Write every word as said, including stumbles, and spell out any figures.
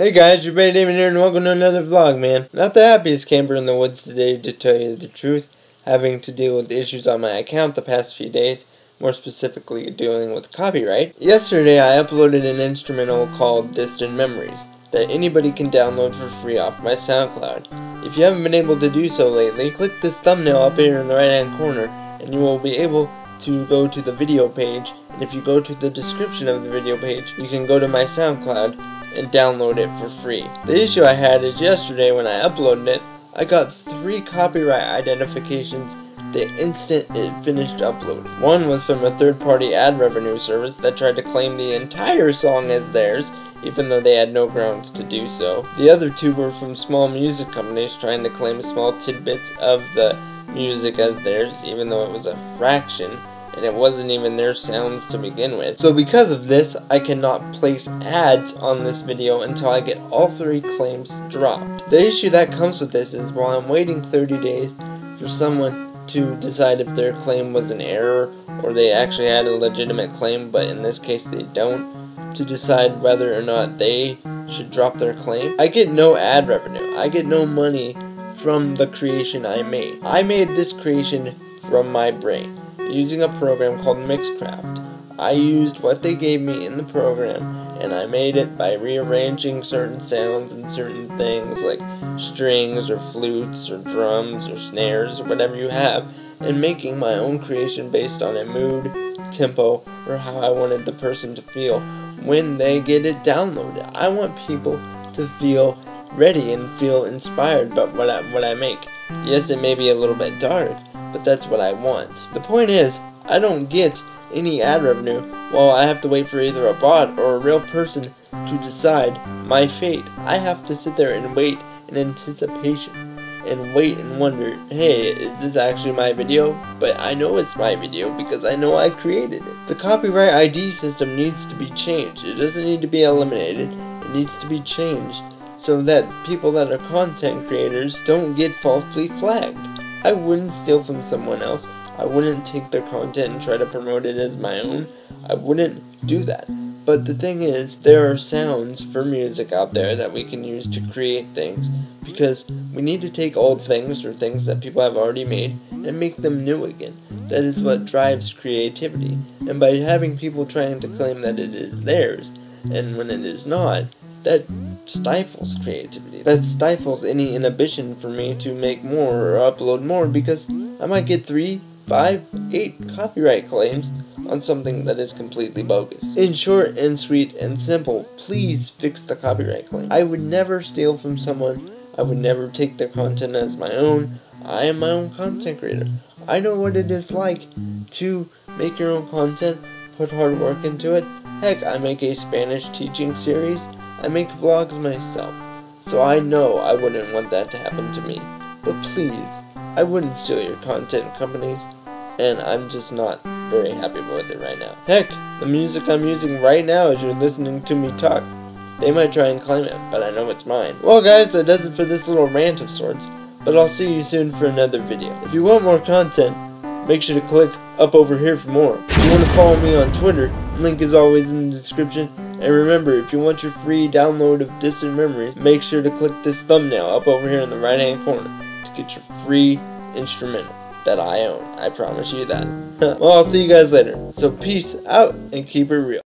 Hey guys, your buddy Damian here and welcome to another vlog, man. Not the happiest camper in the woods today, to tell you the truth, having to deal with issues on my account the past few days, more specifically dealing with copyright. Yesterday I uploaded an instrumental called Distant Memories that anybody can download for free off my SoundCloud. If you haven't been able to do so lately, click this thumbnail up here in the right hand corner and you will be able to go to the video page, and if you go to the description of the video page, you can go to my SoundCloud and download it for free. The issue I had is yesterday when I uploaded it, I got three copyright identifications the instant it finished uploading. One was from a third-party ad revenue service that tried to claim the entire song as theirs, even though they had no grounds to do so. The other two were from small music companies trying to claim small tidbits of the music as theirs, even though it was a fraction. And it wasn't even their sounds to begin with. So because of this, I cannot place ads on this video until I get all three claims dropped. The issue that comes with this is while I'm waiting thirty days for someone to decide if their claim was an error or they actually had a legitimate claim, but in this case they don't, to decide whether or not they should drop their claim, I get no ad revenue. I get no money from the creation I made. I made this creation from my brain, using a program called Mixcraft. I used what they gave me in the program and I made it by rearranging certain sounds and certain things like strings or flutes or drums or snares or whatever you have, and making my own creation based on a mood, tempo, or how I wanted the person to feel when they get it downloaded. I want people to feel ready and feel inspired by what I, what I make. Yes, it may be a little bit dark, but that's what I want. The point is, I don't get any ad revenue while I have to wait for either a bot or a real person to decide my fate. I have to sit there and wait in anticipation and wait and wonder, hey, is this actually my video? But I know it's my video because I know I created it. The copyright I D system needs to be changed. It doesn't need to be eliminated. It needs to be changed so that people that are content creators don't get falsely flagged. I wouldn't steal from someone else. I wouldn't take their content and try to promote it as my own. I wouldn't do that. But the thing is, there are sounds for music out there that we can use to create things, because we need to take old things or things that people have already made and make them new again. That is what drives creativity. And by having people trying to claim that it is theirs, and when it is not, that stifles creativity. That stifles any inhibition for me to make more or upload more, because I might get three, five, eight copyright claims on something that is completely bogus. In short and sweet and simple, please fix the copyright claim. I would never steal from someone. I would never take their content as my own. I am my own content creator. I know what it is like to make your own content, put hard work into it. Heck, I make a Spanish teaching series. I make vlogs myself, so I know I wouldn't want that to happen to me. But please, I wouldn't steal your content, companies, and I'm just not very happy with it right now. Heck, the music I'm using right now as you're listening to me talk, they might try and claim it, but I know it's mine. Well guys, that does it for this little rant of sorts, but I'll see you soon for another video. If you want more content, make sure to click up over here for more. If you want to follow me on Twitter, link is always in the description. And remember, if you want your free download of Distant Memories, make sure to click this thumbnail up over here in the right hand corner to get your free instrumental that I own. I promise you that. Well, I'll see you guys later. So peace out and keep it real.